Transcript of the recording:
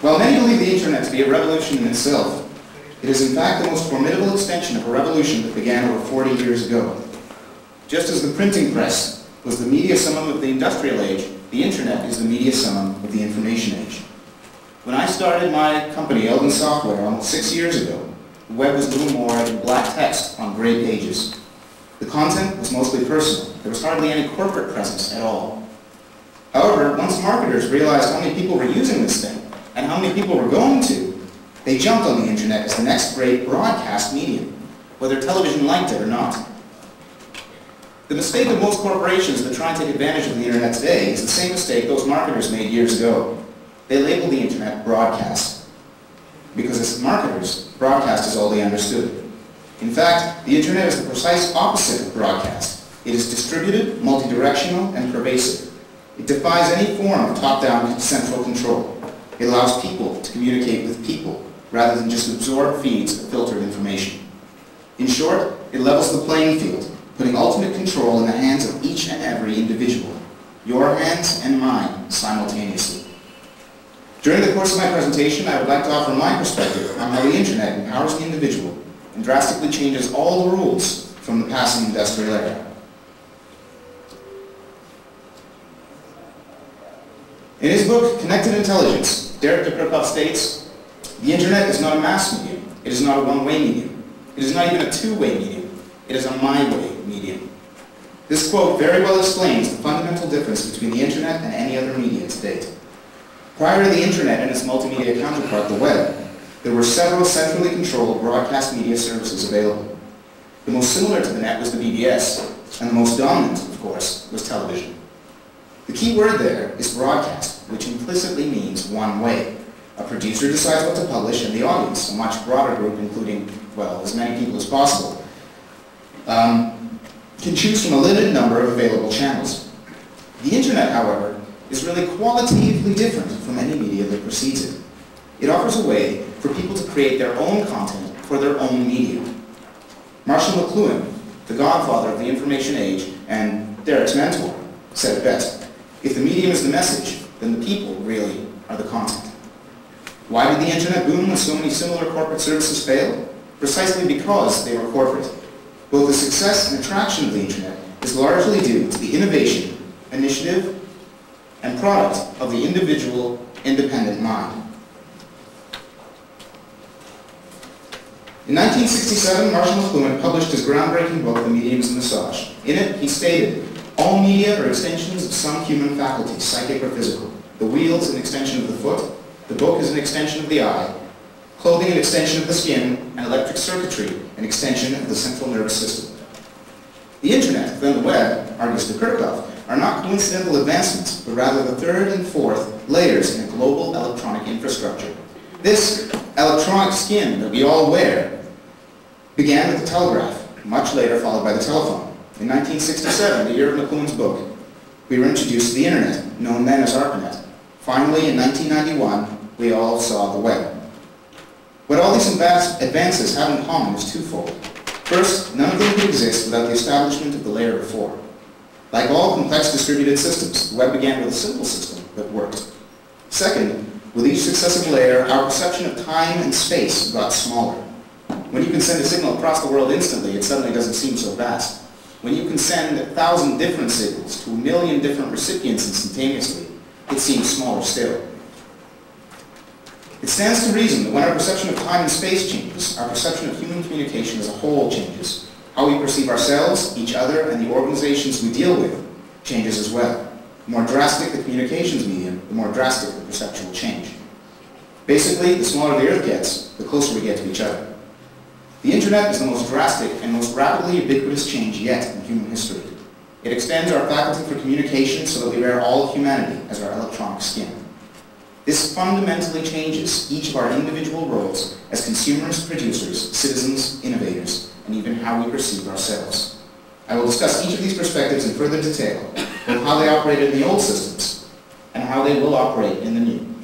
While many believe the internet to be a revolution in itself, it is in fact the most formidable extension of a revolution that began over 40 years ago. Just as the printing press was the media summum of the industrial age, the internet is the media summum of the information age. When I started my company, Eldon Software, almost 6 years ago, the web was little more than black text on gray pages. The content was mostly personal. There was hardly any corporate presence at all. However, once marketers realized how many people were using this thing and how many people were going to, they jumped on the internet as the next great broadcast medium, whether television liked it or not. The mistake of most corporations that try and take advantage of the internet today is the same mistake those marketers made years ago. They labeled the internet broadcast, because as marketers, broadcast is all they understood. In fact, the internet is the precise opposite of broadcast. It is distributed, multidirectional, and pervasive. It defies any form of top-down central control. It allows people to communicate with people, rather than just absorb feeds of filtered information. In short, it levels the playing field, putting ultimate control in the hands of each and every individual, your hands and mine simultaneously. During the course of my presentation, I would like to offer my perspective on how the internet empowers the individual and drastically changes all the rules from the passing industrial era. In his book, Connected Intelligence, Derek de Kerckhove states, "The internet is not a mass medium. It is not a one-way medium. It is not even a two-way medium. It is a my-way medium." This quote very well explains the fundamental difference between the internet and any other media to date. Prior to the internet and its multimedia counterpart, the web, there were several centrally controlled broadcast media services available. The most similar to the net was the BBS, and the most dominant, of course, was television. The key word there is broadcast, which implicitly means one way. A producer decides what to publish, and the audience, a much broader group including, well, as many people as possible, can choose from a limited number of available channels. The internet, however, is really qualitatively different from any media that precedes it. It offers a way for people to create their own content for their own medium. Marshall McLuhan, the godfather of the information age and Derek's mentor, said it best, "If the medium is the message, then the people really are the content." Why did the internet boom when so many similar corporate services failed? Precisely because they were corporate. Both the success and attraction of the internet is largely due to the innovation, initiative, and product of the individual, independent mind. In 1967, Marshall McLuhan published his groundbreaking book, The Medium is the Massage. In it, he stated, "All media are extensions of some human faculty, psychic or physical. The wheel is an extension of the foot, the book is an extension of the eye, clothing an extension of the skin, and electric circuitry an extension of the central nervous system." The internet, then the web, argues de Kerckhove, are not coincidental advancements, but rather the third and fourth layers in a global electronic infrastructure. This electronic skin that we all wear began with the telegraph, much later followed by the telephone. In 1967, the year of McLuhan's book, we were introduced to the internet, known then as ARPANET. Finally, in 1991, we all saw the web. What all these advances have in common is twofold. First, none of them could exist without the establishment of the layer before. Like all complex distributed systems, the web began with a simple system that worked. Second, with each successive layer, our perception of time and space got smaller. When you can send a signal across the world instantly, it suddenly doesn't seem so vast. When you can send 1,000 different signals to 1 million different recipients instantaneously, it seems smaller still. It stands to reason that when our perception of time and space changes, our perception of human communication as a whole changes. How we perceive ourselves, each other, and the organizations we deal with changes as well. The more drastic the communications medium, the more drastic the perceptual change. Basically, the smaller the Earth gets, the closer we get to each other. The internet is the most drastic and most rapidly ubiquitous change yet in human history. It extends our faculty for communication so that we wear all of humanity as our electronic skin. This fundamentally changes each of our individual roles as consumers, producers, citizens, innovators, and even how we perceive ourselves. I will discuss each of these perspectives in further detail, both how they operated in the old systems and how they will operate in the new.